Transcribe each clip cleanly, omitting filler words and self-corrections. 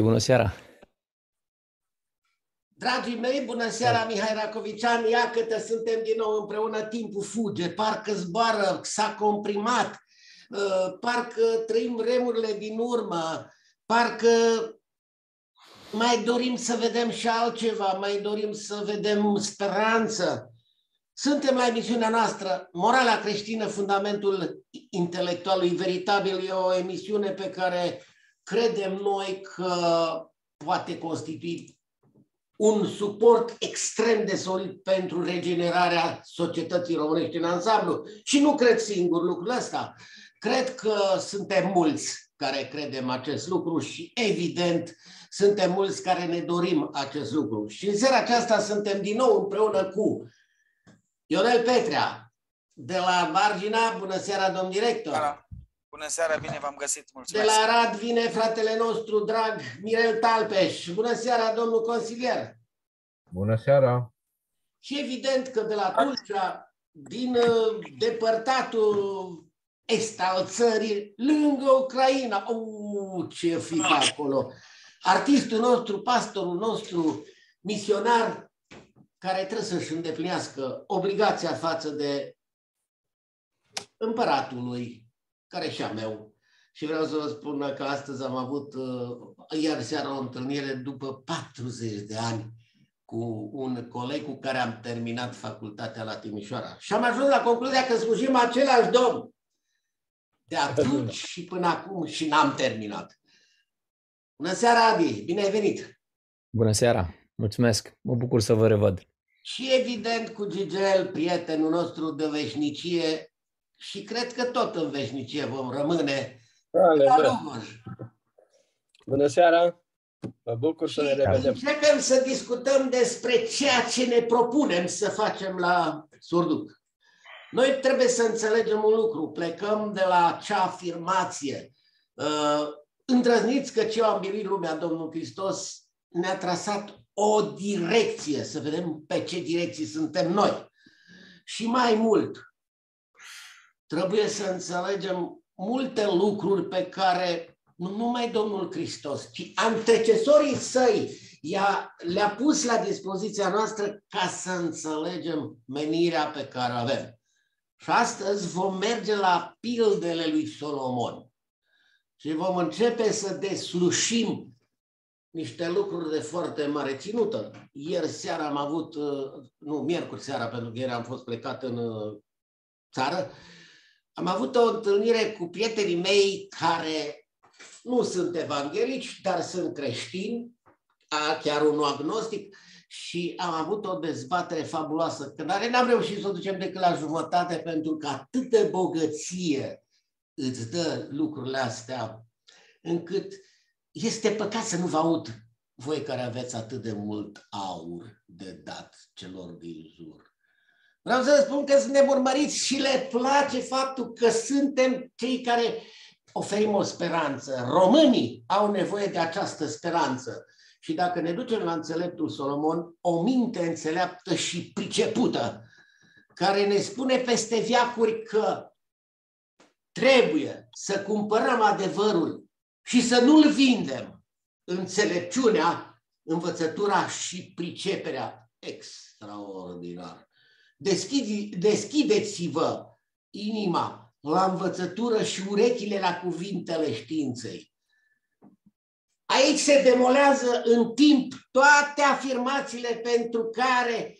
Bună seara! Dragii mei, bună seara, Mihai Racovician! Ia câte suntem din nou împreună, timpul fuge, parcă zboară, s-a comprimat, parcă trăim vremurile din urmă, parcă mai dorim să vedem și altceva, mai dorim să vedem speranță. Suntem la emisiunea noastră, Morala creștină, fundamentul intelectualului veritabil. E o emisiune pe care credem noi că poate constitui un suport extrem de solid pentru regenerarea societății românești în ansamblu. Și nu cred singur lucrul ăsta. Cred că suntem mulți care credem acest lucru și, evident, suntem mulți care ne dorim acest lucru. Și în seara aceasta suntem din nou împreună cu Ionel Petrea, de la Margina. Bună seara, domn director! Bună seara, bine v-am găsit, mulțumesc! De la Arad vine fratele nostru drag, Mirel Talpeș. Bună seara, domnul consilier! Bună seara! Și evident că de la Tulcea, din depărtatul est al țării, lângă Ucraina, ce fi acolo! Artistul nostru, pastorul nostru, misionar, care trebuie să-și îndeplinească obligația față de împăratul lui, care și a meu. Și vreau să vă spun că astăzi am avut iar seara o întâlnire după 40 de ani cu un coleg cu care am terminat facultatea la Timișoara. Și am ajuns la concluzia că slujim același Domn. De atunci și până acum și n-am terminat. Bună seara, Adi! Bine ai venit! Bună seara! Mulțumesc! Mă bucur să vă revăd! Și evident cu Gigel, prietenul nostru de veșnicie, și cred că tot în veșnicie vom rămâne. Bună seara! Mă bucur să ne revedem. Începem să discutăm despre ceea ce ne propunem să facem la Surduc. Noi trebuie să înțelegem un lucru. Plecăm de la acea afirmație. Îndrăzniți că ce a biruit lumea, Domnul Hristos ne-a trasat o direcție. Să vedem pe ce direcții suntem noi. Și mai mult, trebuie să înțelegem multe lucruri pe care nu numai Domnul Hristos, ci antecesorii săi le-a pus la dispoziția noastră ca să înțelegem menirea pe care o avem. Și astăzi vom merge la pildele lui Solomon și vom începe să deslușim niște lucruri de foarte mare ținută. Ieri seara am avut, nu, miercuri seara, pentru că ieri am fost plecat în țară, am avut o întâlnire cu prietenii mei care nu sunt evanghelici, dar sunt creștini, chiar unul agnostic, și am avut o dezbatere fabuloasă, care n-am reușit să o ducem decât la jumătate, pentru că atât de bogăție îți dă lucrurile astea, încât este păcat să nu vă aud, voi care aveți atât de mult aur de dat celor din jur. Vreau să spun că suntem urmăriți și le place faptul că suntem cei care oferim o speranță. Românii au nevoie de această speranță. Și dacă ne ducem la înțeleptul Solomon, o minte înțeleaptă și pricepută, care ne spune peste veacuri că trebuie să cumpărăm adevărul și să nu-l vindem. Înțelepciunea, învățătura și priceperea extraordinară. Deschideți-vă inima la învățătură și urechile la cuvintele științei. Aici se demolează în timp toate afirmațiile pentru care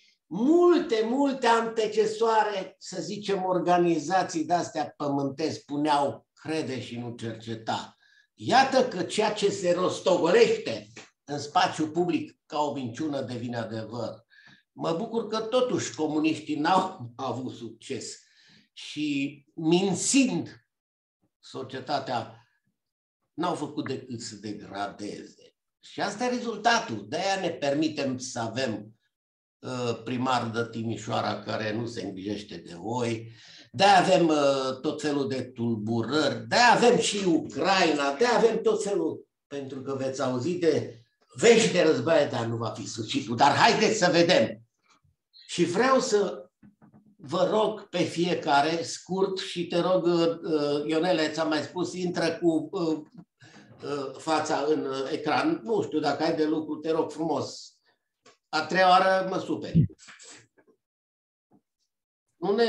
multe antecesoare, să zicem, organizații de-astea pământești spuneau crede și nu cerceta. Iată că ceea ce se rostogolește în spațiul public ca o minciună devine adevăr. Mă bucur că totuși comuniștii n-au avut succes și, mințind societatea, n-au făcut decât să degradeze. Și asta e rezultatul. De-aia ne permitem să avem primar de Timișoara care nu se îngrijește de voi, de-aia avem tot felul de tulburări, de-aia avem și Ucraina, de-aia avem tot felul, pentru că veți auzi de vești de războaie, dar nu va fi sfârșitul. Dar haideți să vedem! Și vreau să vă rog pe fiecare, scurt, și te rog, Ionele, ți-am mai spus, intră cu fața în ecran. Nu știu, dacă ai de lucru, te rog frumos. A treia oară mă superi. Nu ne...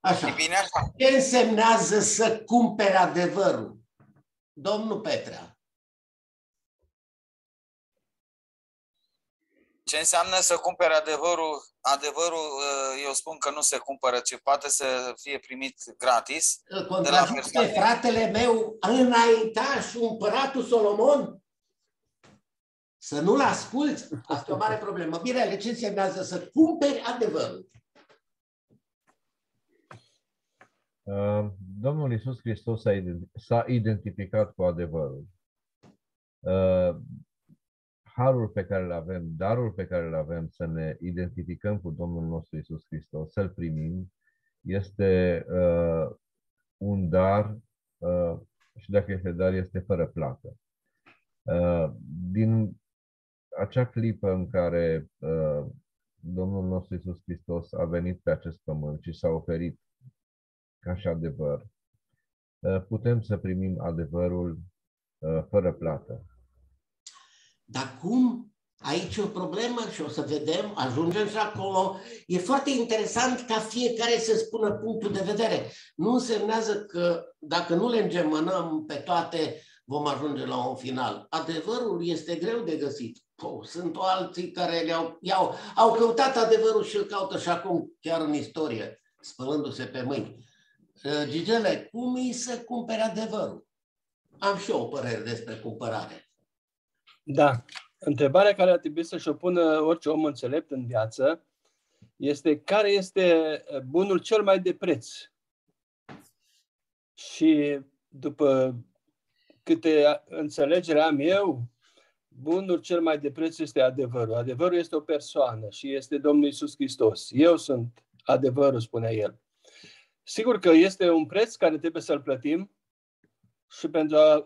Așa. E bine așa. Ce însemnează să cumpere adevărul? Domnul Petrea. Ce înseamnă să cumpere adevărul? Adevărul, eu spun că nu se cumpără, ci poate să fie primit gratis. Îl contrazice fratele meu, înaintaș, împăratul Solomon? Să nu-l asculți? Asta e o mare problemă. Mirele, ce înseamnă să cumperi adevărul? Domnul Iisus Hristos s-a identificat cu adevărul. Harul pe care îl avem, darul pe care îl avem să ne identificăm cu Domnul nostru Iisus Hristos, să-L primim, este un dar și dacă este dar, este fără plată. Din acea clipă în care Domnul nostru Iisus Hristos a venit pe acest pământ și s-a oferit ca și adevăr, putem să primim adevărul fără plată. Dar cum? Aici e o problemă și o să vedem, ajungem și acolo. E foarte interesant ca fiecare să spună punctul de vedere. Nu însemnează că dacă nu le îngemânăm pe toate, vom ajunge la un final. Adevărul este greu de găsit. Sunt alții care au căutat adevărul și îl caută și acum, chiar în istorie, spălându-se pe mâini. Gigele, cum e să cumpere adevărul? Am și eu o părere despre cumpărare. Da. Întrebarea care ar trebui să-și o pună orice om înțelept în viață este care este bunul cel mai de preț. Și după câte înțelegere am eu, bunul cel mai de preț este adevărul. Adevărul este o persoană și este Domnul Iisus Hristos. Eu sunt adevărul, spunea El. Sigur că este un preț care trebuie să-l plătim și pentru a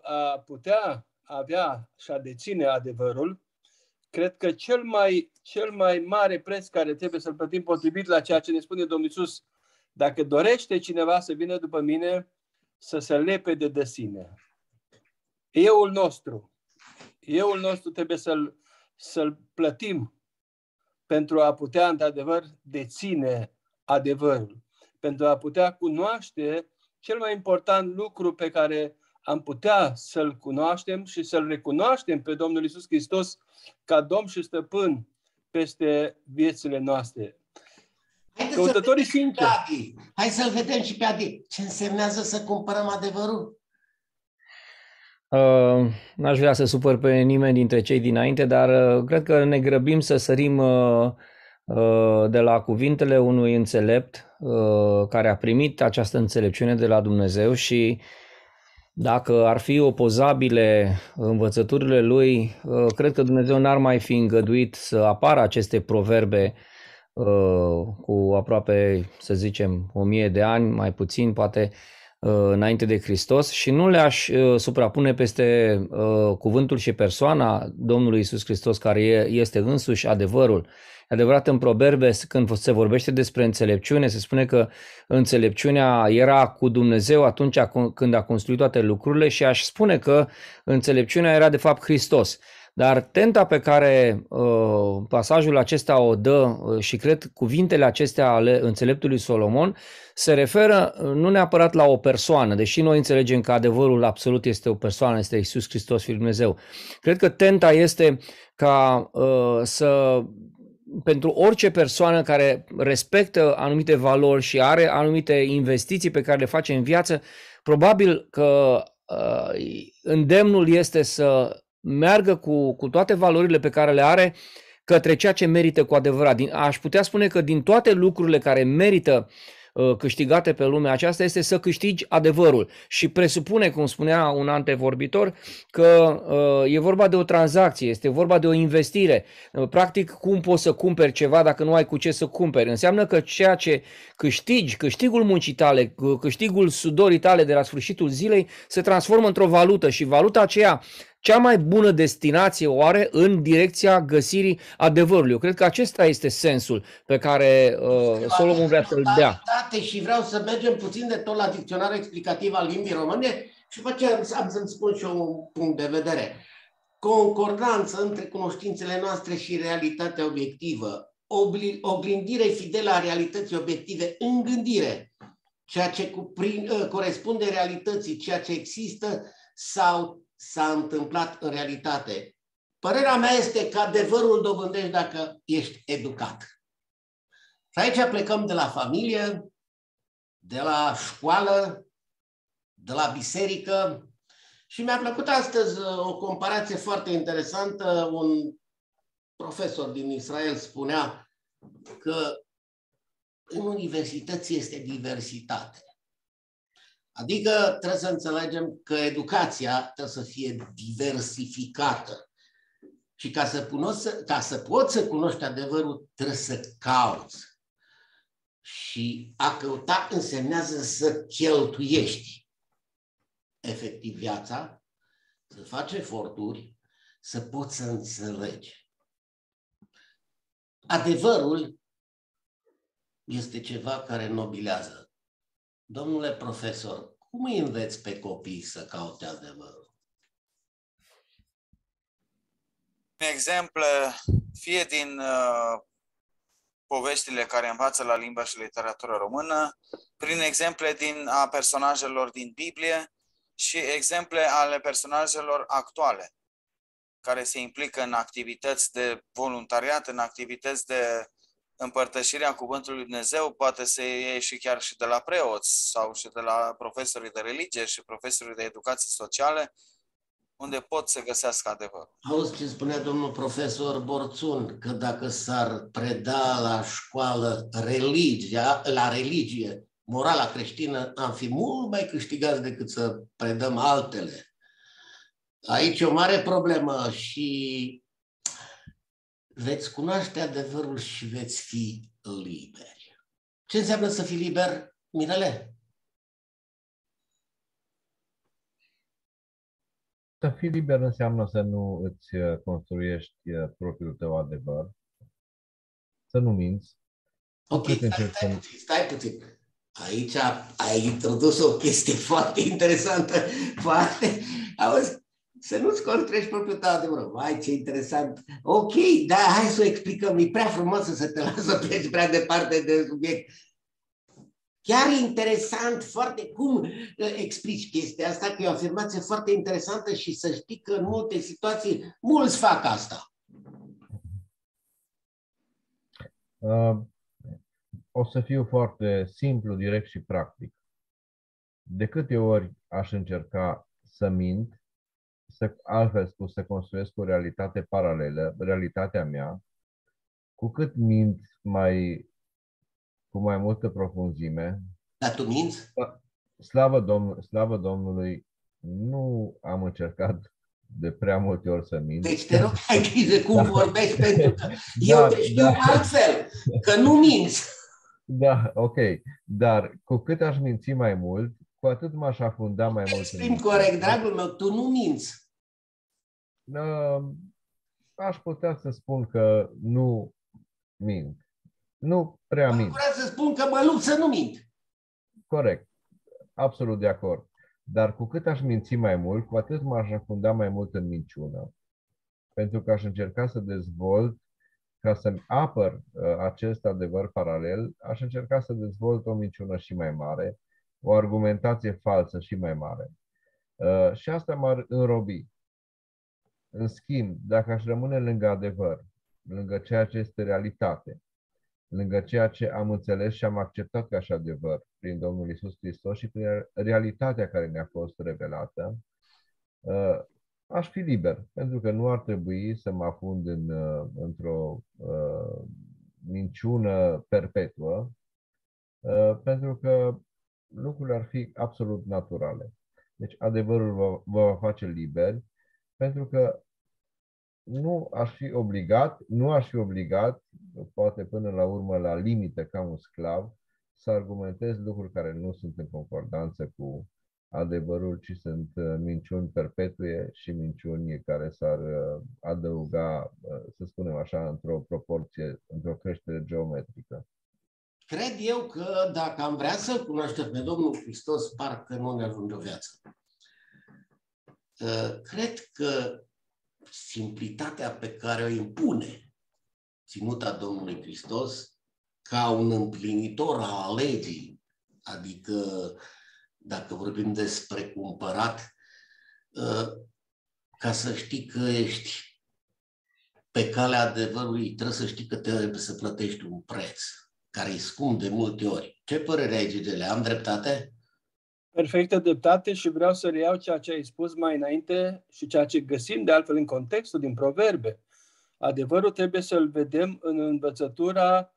putea avea și a deține adevărul, cred că cel mai mare preț care trebuie să-l plătim potrivit la ceea ce ne spune Domnul Iisus, dacă dorește cineva să vină după mine, să se lepede de sine. Euul nostru trebuie să-l plătim pentru a putea, într-adevăr, deține adevărul, pentru a putea cunoaște cel mai important lucru pe care am putea să-L cunoaștem și să-L recunoaștem pe Domnul Iisus Hristos ca Domn și Stăpân peste viețile noastre. Căutătorii sinceri. Hai să-L vedem și pe Adi. Ce însemnează să cumpărăm adevărul? N-aș vrea să supăr pe nimeni dintre cei dinainte, dar cred că ne grăbim să sărim de la cuvintele unui înțelept care a primit această înțelepciune de la Dumnezeu și dacă ar fi opozabile învățăturile lui, cred că Dumnezeu n-ar mai fi îngăduit să apară aceste proverbe cu aproape, să zicem, 1000 de ani, mai puțin, poate, înainte de Hristos și nu le-aș suprapune peste cuvântul și persoana Domnului Iisus Hristos, care este însuși adevărul. Adevărat, în proverbe, când se vorbește despre înțelepciune, se spune că înțelepciunea era cu Dumnezeu atunci când a construit toate lucrurile și aș spune că înțelepciunea era de fapt Hristos. Dar tenta pe care pasajul acesta o dă și cred cuvintele acestea ale înțeleptului Solomon se referă nu neapărat la o persoană, deși noi înțelegem că adevărul absolut este o persoană, este Iisus Hristos, Fiul Dumnezeu. Cred că tenta este ca pentru orice persoană care respectă anumite valori și are anumite investiții pe care le face în viață, probabil că îndemnul este să meargă cu toate valorile pe care le are către ceea ce merită cu adevărat. Aș putea spune că din toate lucrurile care merită câștigate pe lumea aceasta este să câștigi adevărul și presupune, cum spunea un antevorbitor, că e vorba de o tranzacție, este vorba de o investire. Practic, cum poți să cumperi ceva dacă nu ai cu ce să cumperi? Înseamnă că ceea ce câștigi, câștigul muncii tale, câștigul sudorii tale de la sfârșitul zilei se transformă într-o valută și valuta aceea, cea mai bună destinație o are în direcția găsirii adevărului. Eu cred că acesta este sensul pe care Solomon vrea să-l dea. Și vreau să mergem puțin de tot la dicționarul explicativ al limbii române Și am să-mi spun și eu un punct de vedere. Concordanță între cunoștințele noastre și realitatea obiectivă. Oglindire fidelă a realității obiective în gândire, ceea ce corespunde realității, ceea ce există sau s-a întâmplat în realitate. Părerea mea este că adevărul dobândești dacă ești educat. Și aici plecăm de la familie, de la școală, de la biserică. Și mi-a plăcut astăzi o comparație foarte interesantă. Un profesor din Israel spunea că în universități este diversitate. Adică trebuie să înțelegem că educația trebuie să fie diversificată. Și ca să poți să cunoști adevărul, trebuie să cauți. Și a căuta însemnează să cheltuiești efectiv viața, să faci eforturi, să poți să înțelegi. Adevărul este ceva care nobilează. Domnule profesor, cum îi înveți pe copii să caute adevărul? Un exemplu, fie din poveștile care învață la limba și literatură română, prin exemple a personajelor din Biblie și exemple ale personajelor actuale, care se implică în activități de voluntariat, în activități de împărtășire a Cuvântului Dumnezeu, poate se iei și chiar și de la preoți sau și de la profesorii de religie și profesorii de educație socială, unde pot să găsească adevărul. Auzi ce spunea domnul profesor Borțun, că dacă s-ar preda la școală religie, morala creștină, am fi mult mai câștigați decât să predăm altele. Aici e o mare problemă și veți cunoaște adevărul și veți fi liberi. Ce înseamnă să fii liber, Mirele? Să fii liber înseamnă să nu îți construiești propriul tău adevăr, să nu minți. Ok, stai puțin. Aici ai introdus o chestie foarte interesantă. Auzi? Să nu-ți construiești propriul tău adevăr. Vai, ce interesant! Ok, dar hai să o explicăm. E prea frumoasă să te lasă să pleci prea departe de subiect. Chiar interesant foarte cum explici chestia asta, că e o afirmație foarte interesantă și să știi că în multe situații mulți fac asta. O să fiu foarte simplu, direct și practic. De câte ori aș încerca să mint, altfel spus, să construiesc o realitate paralelă, realitatea mea, cu cât mint cu mai multă profunzime. Dar tu minți? Slavă Domnului, nu am încercat de prea multe ori să mint. Deci te rog, ai grijă cum vorbești, pentru că eu te știu altfel, că nu minți. Da, ok. Dar cu cât aș minți mai mult, cu atât m-aș afunda mai mult. Exprim corect, dragul meu, tu nu minți. Aș putea să spun că nu mint. Nu prea mint. Aș putea să spun că mă lupt să nu mint. Corect. Absolut de acord. Dar cu cât aș minți mai mult, cu atât m-aș afunda mai mult în minciună. Pentru că aș încerca să dezvolt, ca să-mi apăr acest adevăr paralel, aș încerca să dezvolt o minciună și mai mare, o argumentație falsă și mai mare. Și asta m-ar înrobi. În schimb, dacă aș rămâne lângă adevăr, lângă ceea ce este realitate, lângă ceea ce am înțeles și am acceptat ca și adevăr prin Domnul Iisus Hristos și prin realitatea care ne-a fost revelată, aș fi liber, pentru că nu ar trebui să mă afund într-o minciună perpetuă, pentru că lucrurile ar fi absolut naturale. Deci adevărul vă va face liberi, pentru că nu aș fi obligat, poate până la urmă la limită ca un sclav, să argumentez lucruri care nu sunt în concordanță cu adevărul, ci sunt minciuni perpetue și minciuni care s-ar adăuga, să spunem așa, într-o proporție, într-o creștere geometrică. Cred eu că dacă am vrea să-L cunoaștem pe Domnul Hristos, parcă nu ne ajunge o viață. Cred că simplitatea pe care o impune ținuta Domnului Hristos ca un împlinitor al legii, adică dacă vorbim despre cumpărat, ca să știi că ești pe calea adevărului, trebuie să știi că trebuie să plătești un preț care îi scump de multe ori. Ce părere ai, Gigele? Am dreptate? Perfectă dreptate și vreau să reiau ceea ce ai spus mai înainte și ceea ce găsim de altfel în contextul din Proverbe. Adevărul trebuie să-l vedem în învățătura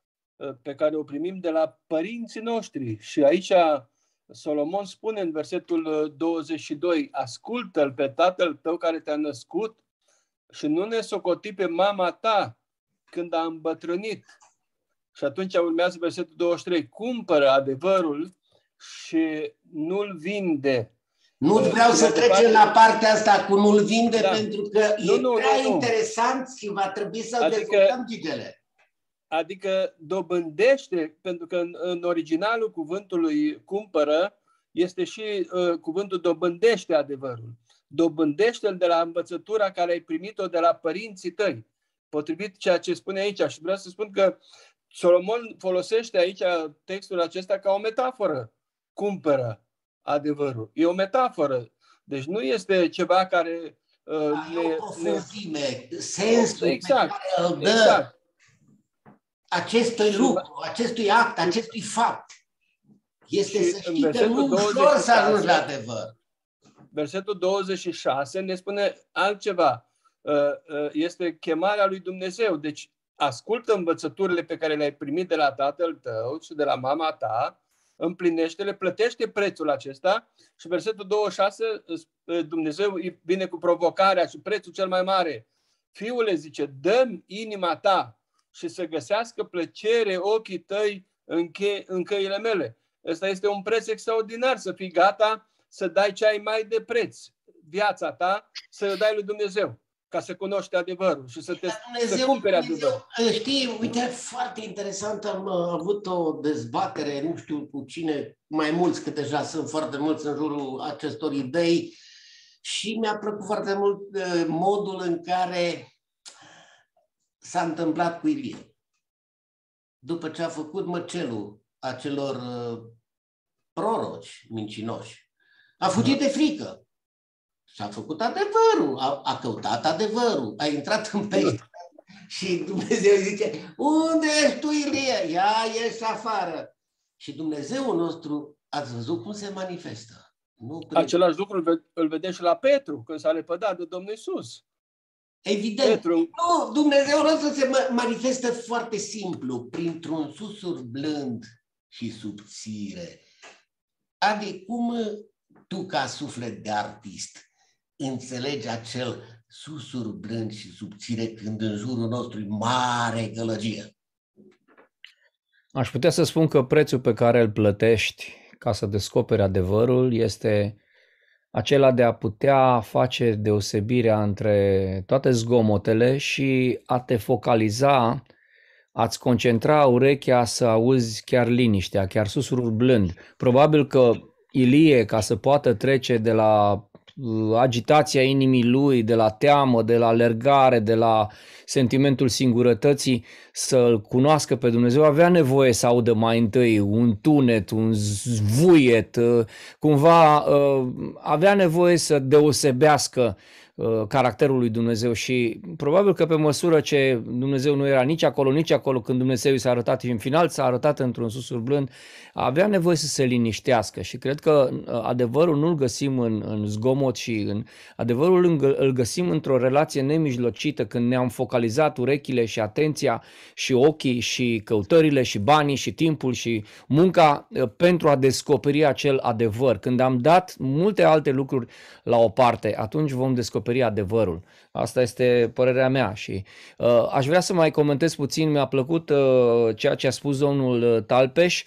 pe care o primim de la părinții noștri. Și aici Solomon spune în versetul 22, ascultă-l pe tatăl tău care te-a născut și nu ne socoti pe mama ta când a îmbătrânit. Și atunci urmează versetul 23, cumpără adevărul și nu-l vinde. Nu vreau să trecem la partea asta cu nu-l vinde, da, pentru că e prea interesant și va trebui să dezvoltăm Gigele. Adică dobândește, pentru că în originalul cuvântului cumpără este și cuvântul dobândește adevărul. Dobândește-l de la învățătura care ai primit-o de la părinții tăi, potrivit ceea ce spune aici. Și vreau să spun că Solomon folosește aici textul acesta ca o metaforă. Cumpără adevărul. E o metaforă. Deci nu este ceva care... e o profunzime. Sensul exact, pe care îl dă exact acestui lucru, acestui act, acestui fapt. Este să știi că nu ușor să ajungi la adevăr. Versetul 26 ne spune altceva. Este chemarea lui Dumnezeu. Deci ascultă învățăturile pe care le-ai primit de la tatăl tău și de la mama ta, împlinește-le, plătește prețul acesta. Și versetul 26, Dumnezeu vine cu provocarea și prețul cel mai mare. Fiule, zice, dă-mi inima ta și să găsească plăcere ochii tăi în căile mele. Ăsta este un preț extraordinar, să fii gata să dai ce ai mai de preț, viața ta, să o dai lui Dumnezeu, ca să cunoști adevărul și să să cumpere adevărul. Știi, uite, foarte interesant, am avut o dezbatere, nu știu cu cine, mai mulți, că deja sunt foarte mulți în jurul acestor idei și mi-a plăcut foarte mult modul în care s-a întâmplat cu Ilie. După ce a făcut măcelul acelor proroci mincinoși, a fugit de frică. Și a făcut adevărul, a căutat adevărul, a intrat în pește și Dumnezeu zice, unde ești tu, Ilie? Ia, ieși afară. Și Dumnezeul nostru, ați văzut cum se manifestă. Nu același lucru îl vedem și la Petru, când s-a lepădat de Domnul Iisus. Evident. Petru. Nu, Dumnezeul nostru se manifestă foarte simplu, printr-un susur blând și subțire. Adică cum tu, ca suflet de artist, înțelegi acel susur blând și subțire când în jurul nostru e mare gălăgie? Aș putea să spun că prețul pe care îl plătești ca să descoperi adevărul este acela de a putea face deosebirea între toate zgomotele și a te focaliza, a-ți concentra urechea să auzi chiar liniștea, chiar susurul blând. Probabil că Ilie, ca să poată trece de la agitația inimii lui, de la teamă, de la alergare, de la sentimentul singurătății, să-L cunoască pe Dumnezeu, avea nevoie să audă mai întâi un tunet, un zvuiet, cumva avea nevoie să deosebească caracterul lui Dumnezeu și probabil că pe măsură ce Dumnezeu nu era nici acolo, când Dumnezeu i s-a arătat și în final s-a arătat într-un susur blând, avea nevoie să se liniștească și cred că adevărul nu-l găsim în zgomot și adevărul îl găsim într-o relație nemijlocită când ne-am focalizat urechile și atenția și ochii și căutările și banii și timpul și munca pentru a descoperi acel adevăr. Când am dat multe alte lucruri la o parte, atunci vom descoperi adevărul. Asta este părerea mea și aș vrea să mai comentez puțin, mi-a plăcut ceea ce a spus domnul Talpeș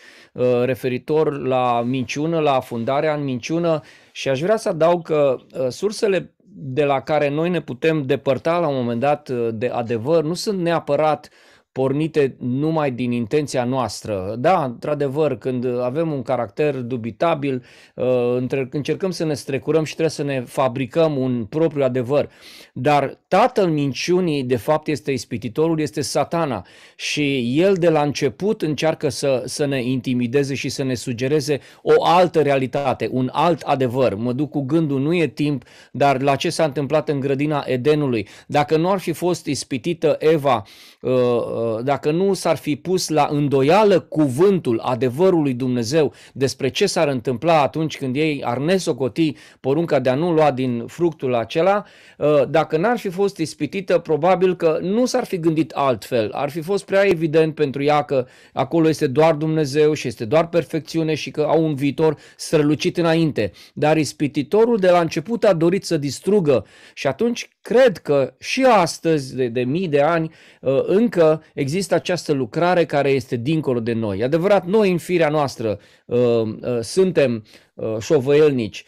referitor la minciună, la afundarea în minciună și aș vrea să adaug că sursele de la care noi ne putem depărta la un moment dat de adevăr nu sunt neapărat pornite numai din intenția noastră. Da, într-adevăr, când avem un caracter dubitabil, încercăm să ne strecurăm și trebuie să ne fabricăm un propriu adevăr. Dar tatăl minciunii, de fapt, este ispititorul, este Satana. Și el de la început încearcă să ne intimideze și să ne sugereze o altă realitate, un alt adevăr. Mă duc cu gândul, nu e timp, dar la ce s-a întâmplat în grădina Edenului. Dacă nu ar fi fost ispitită Eva, dacă nu s-ar fi pus la îndoială cuvântul adevărului Dumnezeu despre ce s-ar întâmpla atunci când ei ar nesocoti porunca de a nu lua din fructul acela, dacă n-ar fi fost ispitită, probabil că nu s-ar fi gândit altfel. Ar fi fost prea evident pentru ea că acolo este doar Dumnezeu și este doar perfecțiune și că au un viitor strălucit înainte. Dar ispititorul de la început a dorit să distrugă și atunci cred că și astăzi, de mii de ani, încă există această lucrare care este dincolo de noi. E adevărat, noi în firea noastră suntem șovăielnici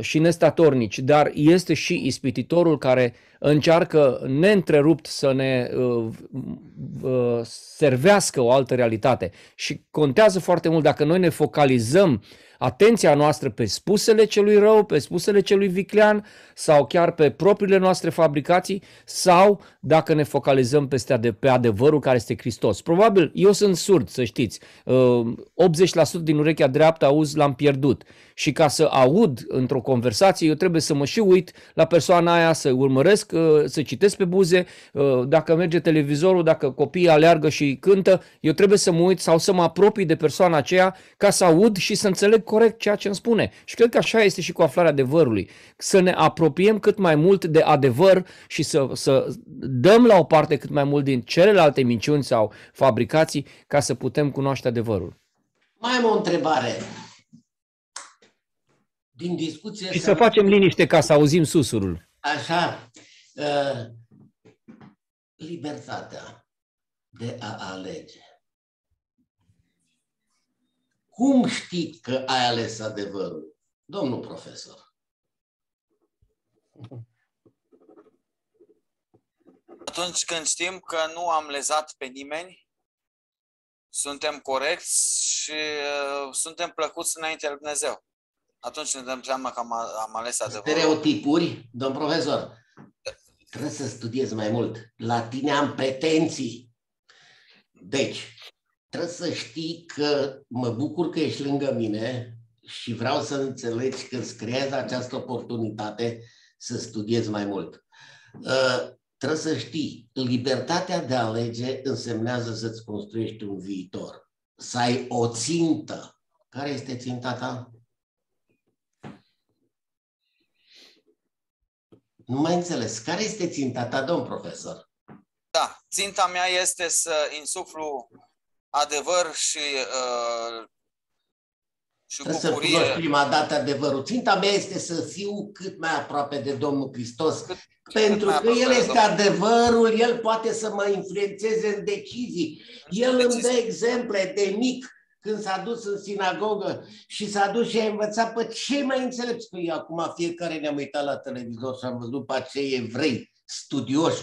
și nestatornici, dar este și ispititorul care încearcă neîntrerupt să ne servească o altă realitate. Și contează foarte mult dacă noi ne focalizăm atenția noastră pe spusele celui rău, pe spusele celui viclean sau chiar pe propriile noastre fabricații sau dacă ne focalizăm pe adevărul care este Hristos. Probabil, eu sunt surd, să știți, 80% din urechea dreaptă auz l-am pierdut și ca să aud într-o conversație eu trebuie să mă și uit la persoana aia, să urmăresc, să citesc pe buze, dacă merge televizorul, dacă copiii aleargă și cântă, eu trebuie să mă uit sau să mă apropii de persoana aceea ca să aud și să înțeleg corect ceea ce îmi spune. Și cred că așa este și cu aflarea adevărului. Să ne apropiem cât mai mult de adevăr și să dăm la o parte cât mai mult din celelalte minciuni sau fabricații ca să putem cunoaște adevărul. Mai am o întrebare. Din discuție și să facem liniște ca să auzim susurul. Așa. Libertatea de a alege. Cum știi că ai ales adevărul, domnul profesor? Atunci când știm că nu am lezat pe nimeni, suntem corecți și suntem plăcuți înaintea lui Dumnezeu. Atunci ne dăm seama că am ales adevărul. Stereotipuri, domn profesor, trebuie să studiezi mai mult. La tine am pretenții. Deci, trebuie să știi că mă bucur că ești lângă mine și vreau să înțelegi că îți creez această oportunitate să studiezi mai mult. Trebuie să știi, libertatea de a alege însemnează să-ți construiești un viitor, să ai o țintă. Care este ținta ta? Nu mai înțeles. Care este ținta ta, domn profesor? Da, ținta mea este să insuflu adevăr și bucurie. Să cunoști prima dată adevărul. Ținta mea este să fiu cât mai aproape de Domnul Hristos. Pentru că El este adevărul, El poate să mă influențeze în decizii. El îmi dă exemple de mic. Când s-a dus în sinagogă și s-a dus și a învățat pe cei mai înțelepți, că eu acum fiecare ne-am uitat la televizor și am văzut pe cei evrei studioși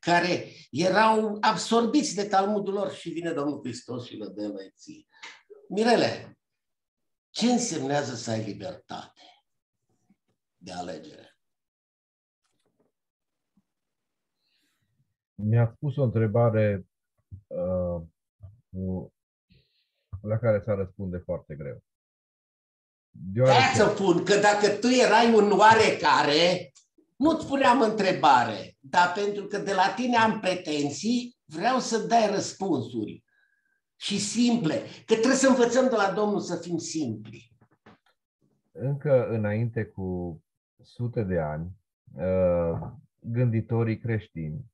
care erau absorbiți de Talmudul lor și vine Domnul Hristos și le dă mai ție. Mirele, ce însemnează să ai libertate de alegere? Mi-a pus o întrebare la care s-a răspunde foarte greu. Deoarece... să pun, că dacă tu erai un oarecare, nu-ți puneam întrebare, dar pentru că de la tine am pretenții, vreau să dai răspunsuri și simple, că trebuie să învățăm de la Domnul să fim simpli. Încă înainte cu sute de ani, gânditorii creștini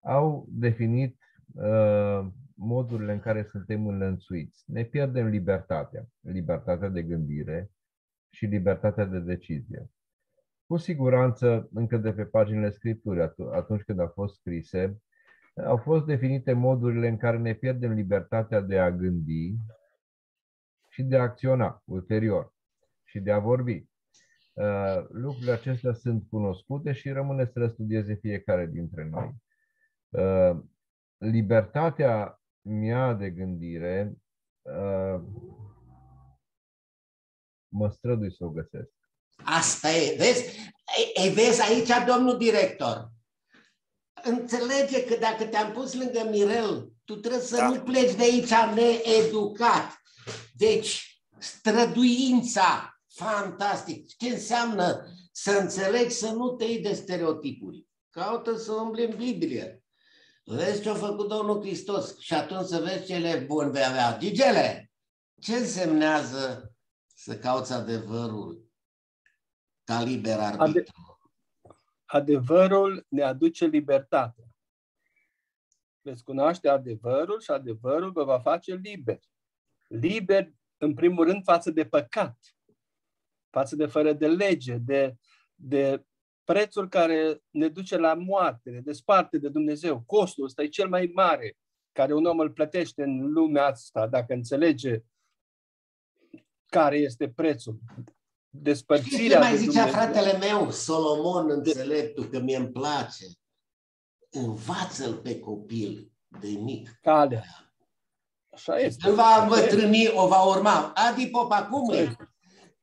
au definit modurile în care suntem înlănțuiți. Ne pierdem libertatea, libertatea de gândire și libertatea de decizie. Cu siguranță, încă de pe paginile Scripturii, atunci când au fost scrise, au fost definite modurile în care ne pierdem libertatea de a gândi și de a acționa ulterior și de a vorbi. Lucrurile acestea sunt cunoscute și rămâne să le studieze fiecare dintre noi. libertatea mea de gândire mă strădui să o găsesc. Asta e, vezi? Vezi aici, domnul director. Înțelege că dacă te-am pus lângă Mirel, tu trebuie să nu pleci de aici needucat. Deci, străduința, fantastic. Ce înseamnă să înțelegi să nu te iei de stereotipuri? Caută să umbli în Biblie. Vezi ce-a făcut Domnul Hristos și atunci să vezi cele bune vei avea. Gigele, ce însemnează să cauți adevărul ca liber arbitru? Adevărul ne aduce libertate. Veți cunoaște adevărul și adevărul vă va face liberi. Liberi, în primul rând, față de păcat, față de fără de lege, de prețul care ne duce la moarte, ne desparte de Dumnezeu. Costul ăsta e cel mai mare care un om îl plătește în lumea asta, dacă înțelege care este prețul. Despărțirea. Ce mai zicea fratele meu, Solomon, înțeleptul, că mie îmi place? Învață-l pe copil de mic. Calea. Așa este. Îl va învătrâni, o va urma. Adi Pop, acum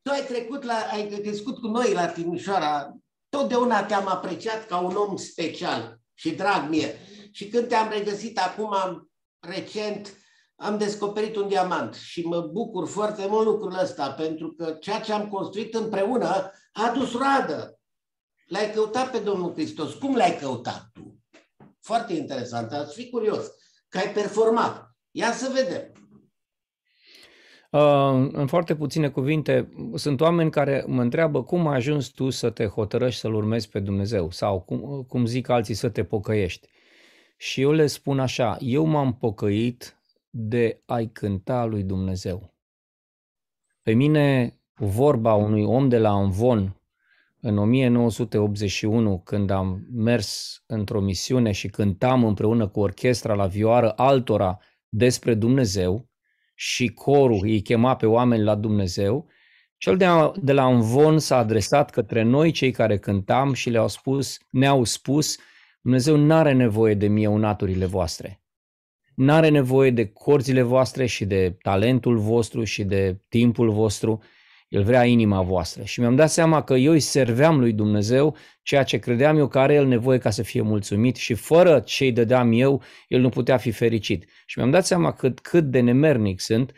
tu ai trecut ai crescut cu noi la Timișoara. Totdeauna te-am apreciat ca un om special și drag mie. Și când te-am regăsit acum, recent, am descoperit un diamant și mă bucur foarte mult lucrul ăsta, pentru că ceea ce am construit împreună a adus roadă. L-ai căutat pe Domnul Hristos. Cum l-ai căutat tu? Foarte interesant, ați fi curios că ai performat. Ia să vedem. În foarte puține cuvinte, sunt oameni care mă întreabă cum ai ajuns tu să te hotărăști să-L urmezi pe Dumnezeu sau cum zic alții să te pocăiești. Și eu le spun așa, eu m-am pocăit de a-i cânta lui Dumnezeu. Pe mine, vorba unui om de la Amvon, în 1981, când am mers într-o misiune și cântam împreună cu orchestra la vioară altora despre Dumnezeu și corul îi chema pe oameni la Dumnezeu, cel de la Amvon s-a adresat către noi, cei care cântam, și ne-au spus, Dumnezeu n-are nevoie de mie-unaturile voastre. N-are nevoie de corzile voastre și de talentul vostru și de timpul vostru, El vrea inima voastră. Și mi-am dat seama că eu îi serveam lui Dumnezeu ceea ce credeam eu că are El nevoie ca să fie mulțumit și fără ce îi dădeam eu, El nu putea fi fericit. Și mi-am dat seama cât de nemernic sunt,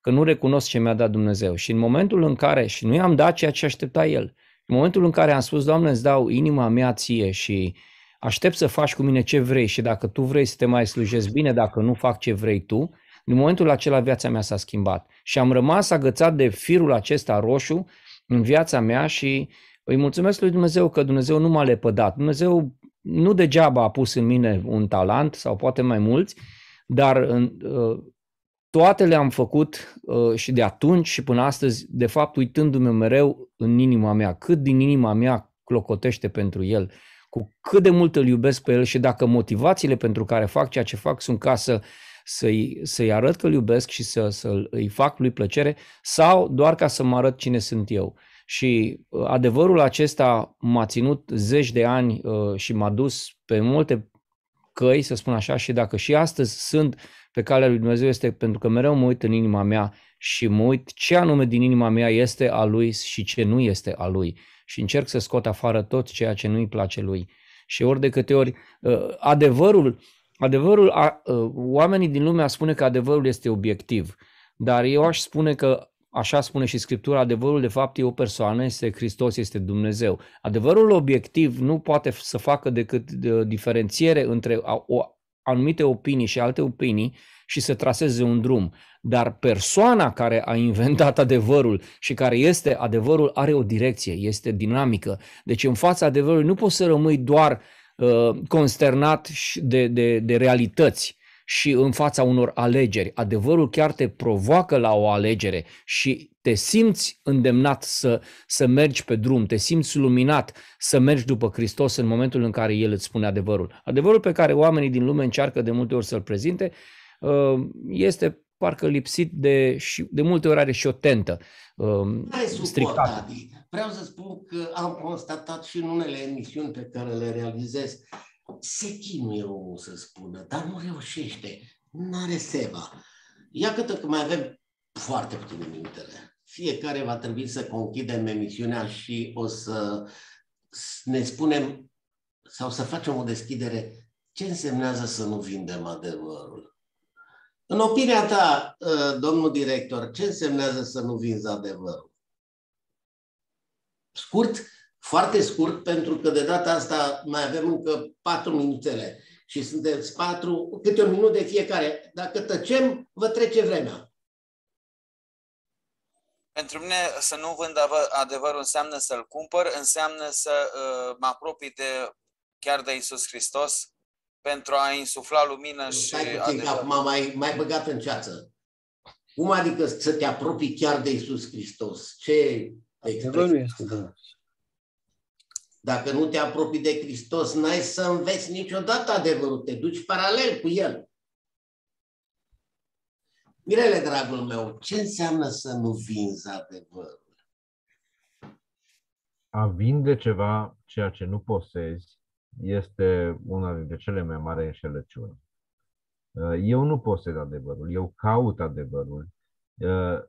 că nu recunosc ce mi-a dat Dumnezeu. Și în momentul în care, și nu i-am dat ceea ce aștepta El, în momentul în care am spus, Doamne, îți dau inima mea ție și aștept să faci cu mine ce vrei și dacă tu vrei să te mai slujesc bine, dacă nu fac ce vrei tu, în momentul acela viața mea s-a schimbat. Și am rămas agățat de firul acesta roșu în viața mea și îi mulțumesc lui Dumnezeu că Dumnezeu nu m-a lepădat. Dumnezeu nu degeaba a pus în mine un talent sau poate mai mulți, dar toate le-am făcut și de atunci și până astăzi, de fapt uitându-mă mereu în inima mea, cât din inima mea clocotește pentru El, cu cât de mult îl iubesc pe El și dacă motivațiile pentru care fac ceea ce fac sunt ca să-i arăt că îl iubesc și să-i fac lui plăcere sau doar ca să mă arăt cine sunt eu. Și adevărul acesta m-a ținut zeci de ani și m-a dus pe multe căi, să spun așa, și dacă și astăzi sunt pe calea lui Dumnezeu este pentru că mereu mă uit în inima mea și mă uit ce anume din inima mea este a Lui și ce nu este a Lui. Și încerc să scot afară tot ceea ce nu-i place Lui. Și ori de câte ori, oamenii din lumea spune că adevărul este obiectiv, dar eu aș spune că, așa spune și Scriptura, adevărul de fapt e o persoană, este Hristos, este Dumnezeu. Adevărul obiectiv nu poate să facă decât diferențiere între anumite opinii și alte opinii și să traseze un drum. Dar persoana care a inventat adevărul și care este adevărul are o direcție, este dinamică. Deci în fața adevărului nu poți să rămâi doar consternat de realități și în fața unor alegeri. Adevărul chiar te provoacă la o alegere și te simți îndemnat să mergi pe drum, te simți luminat să mergi după Hristos în momentul în care El îți spune adevărul. Adevărul pe care oamenii din lume încearcă de multe ori să-l prezinte este parcă lipsit de multe ori are și o tentă strictată. Vreau să spun că am constatat și în unele emisiuni pe care le realizez se chinuie omul să spună, dar nu reușește, n-are seva. Iată că mai avem foarte puține minutele. Fiecare va trebui să conchidem emisiunea și o să ne spunem sau să facem o deschidere ce însemnează să nu vindem adevărul. În opinia ta, domnul director, ce însemnează să nu vinzi adevărul? Scurt, foarte scurt, pentru că de data asta mai avem încă 4 minutele și sunteți 4, câte un minut de fiecare. Dacă tăcem, vă trece vremea. Pentru mine să nu vând adevărul înseamnă să-l cumpăr, înseamnă să mă apropii chiar de Iisus Hristos, pentru a insufla lumină și adevăr. M-a mai băgat în ceață. Cum adică să te apropii chiar de Iisus Hristos? Ce expresie? Dacă nu te apropii de Hristos, n-ai să înveți niciodată adevărul. Te duci paralel cu El. Mirele, dragul meu, ce înseamnă să nu vinzi adevărul? A vinde ceva, ceea ce nu posezi, este una dintre cele mai mari înșelăciuni. Eu nu posed adevărul, eu caut adevărul.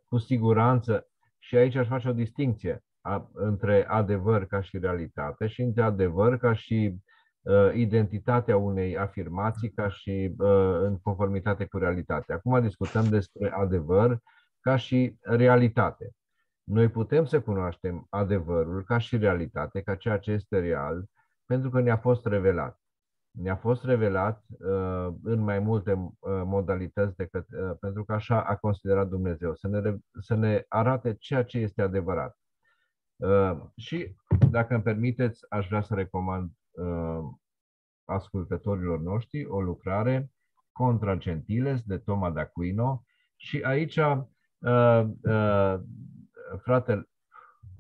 Cu siguranță, și aici aș face o distincție între adevăr ca și realitate și între adevăr ca și identitatea unei afirmații ca și în conformitate cu realitatea. Acum discutăm despre adevăr ca și realitate. Noi putem să cunoaștem adevărul ca și realitate, ca ceea ce este real, pentru că ne-a fost revelat. Ne-a fost revelat în mai multe modalități decât, pentru că așa a considerat Dumnezeu, să ne arate ceea ce este adevărat. Și, dacă îmi permiteți, aș vrea să recomand ascultătorilor noștri o lucrare, Contra Gentiles, de Toma d'Aquino. Și aici, fratele,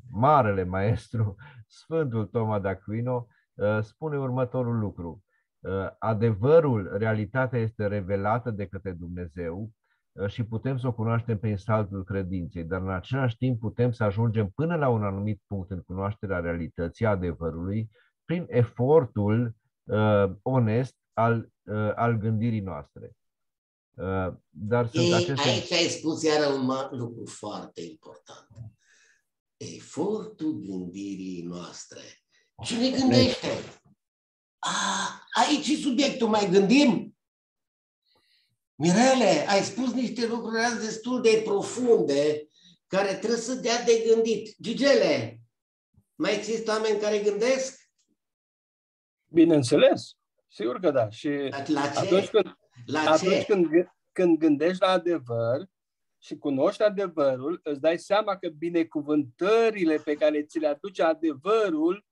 marele maestru, Sfântul Toma d'Aquino, spune următorul lucru. Adevărul, realitatea este revelată de către Dumnezeu și putem să o cunoaștem prin saltul credinței, dar în același timp putem să ajungem până la un anumit punct în cunoașterea realității, adevărului, prin efortul onest al gândirii noastre. Aici ai spus iară un lucru foarte important. Efortul gândirii noastre. Cine gândește? Aici e subiectul, mai gândim? Mirele, ai spus niște lucruri azi destul de profunde care trebuie să dea de gândit. Gigele, mai există oameni care gândesc? Bineînțeles, sigur că da. Și la ce? Atunci când gândești la adevăr și cunoști adevărul, îți dai seama că binecuvântările pe care ți le aduce adevărul,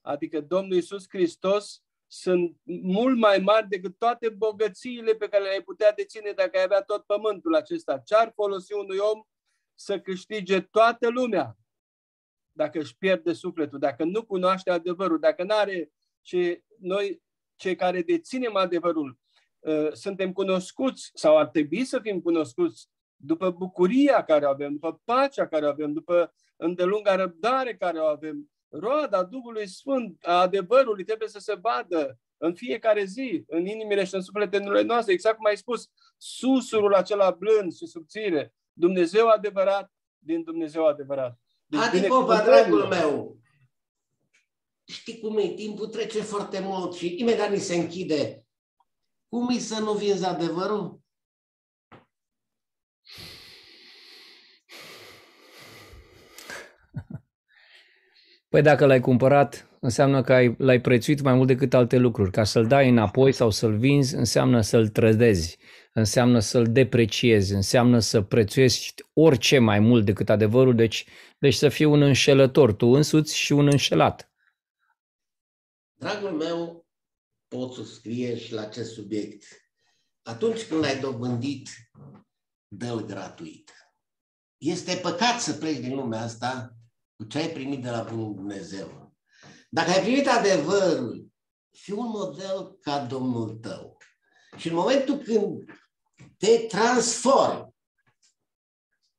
adică Domnul Iisus Hristos, sunt mult mai mari decât toate bogățiile pe care le-ai putea deține dacă ai avea tot pământul acesta. Ce-ar folosi unui om să câștige toată lumea dacă își pierde sufletul, dacă nu cunoaște adevărul, dacă nu are... Și noi, cei care deținem adevărul, suntem cunoscuți sau ar trebui să fim cunoscuți după bucuria care o avem, după pacea care o avem, după îndelunga răbdare care o avem. Roada Duhului Sfânt, a adevărului, trebuie să se vadă în fiecare zi, în inimile și în sufletele noastre. Exact cum ai spus, susurul acela blând și subțire. Dumnezeu adevărat din Dumnezeu adevărat. Deci, Adipopa, dragul meu! Știi cum e? Timpul trece foarte mult și imediat ni se închide. Cum e să nu vinzi adevărul? Păi dacă l-ai cumpărat, înseamnă că l-ai prețuit mai mult decât alte lucruri. Ca să-l dai înapoi sau să-l vinzi, înseamnă să-l trădezi, înseamnă să-l depreciezi, înseamnă să prețuiești orice mai mult decât adevărul, deci să fii un înșelător tu însuți și un înșelat. Dragul meu, poți suscrie și la acest subiect. Atunci când l-ai dobândit, dă-l gratuit. Este păcat să pleci din lumea asta cu ce ai primit de la Bunul Dumnezeu. Dacă ai primit adevărul, fii un model ca Domnul tău. Și în momentul când te transformi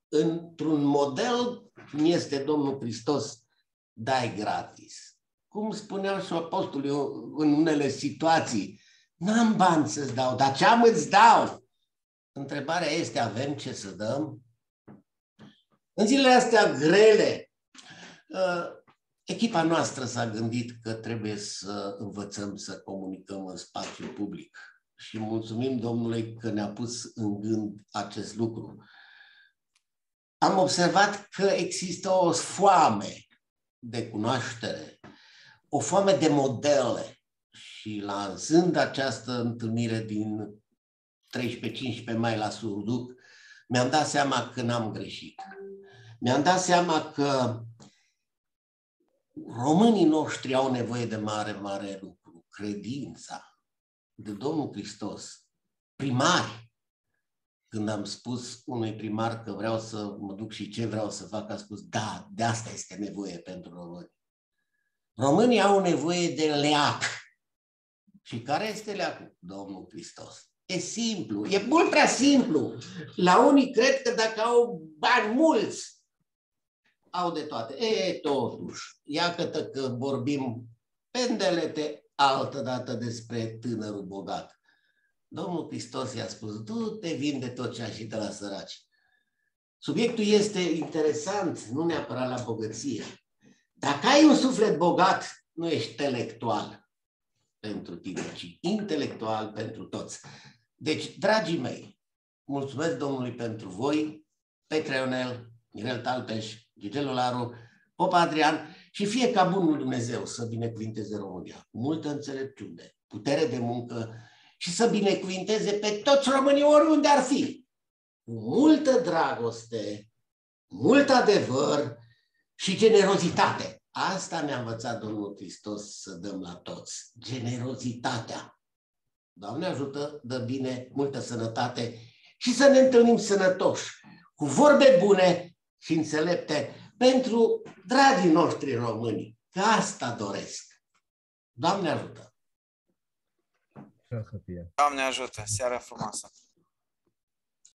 într-un model, cum este Domnul Hristos, dai gratis. cum spunea și apostolul, eu, în unele situații, n-am bani să-ți dau, dar ce-am îți dau? Întrebarea este, avem ce să dăm? În zilele astea grele, echipa noastră s-a gândit că trebuie să învățăm să comunicăm în spațiu public. Și mulțumim Domnului că ne-a pus în gând acest lucru. Am observat că există o foame de cunoaștere, o foame de modele. Și lansând această întâlnire din 13-15 mai la Surduc, mi-am dat seama că n-am greșit. Mi-am dat seama că românii noștri au nevoie de mare, mare lucru. Credința de Domnul Hristos. Primari. Când am spus unui primar că vreau să mă duc și ce vreau să fac, a spus, da, de asta este nevoie pentru români. Românii au nevoie de leac. Și care este leacul? Domnul Hristos. E simplu, e mult prea simplu. La unii cred că dacă au bani mulți, au de toate. E, totuși, iată că vorbim pendelete altădată despre tânărul bogat. Domnul Hristos i-a spus, du-te, vinde tot ce ai și de la săraci. Subiectul este interesant, nu neapărat la bogăție. Dacă ai un suflet bogat, nu ești intelectual pentru tine, ci intelectual pentru toți. Deci, dragii mei, mulțumesc Domnului pentru voi, Petrea Ionel, Mirel Talpeș, Gigel Olaru, Popa Adrian, și fie ca bunul Dumnezeu să binecuvinteze România cu multă înțelepciune, putere de muncă și să binecuvinteze pe toți românii oriunde ar fi. Cu multă dragoste, mult adevăr și generozitate. Asta ne-a învățat Domnul Hristos să dăm la toți. Generozitatea. Doamne ajută, dă bine, multă sănătate și să ne întâlnim sănătoși, cu vorbe bune și înțelepte pentru dragii noștri români. Că asta doresc. Doamne ajută! Doamne ajută! Seara frumoasă!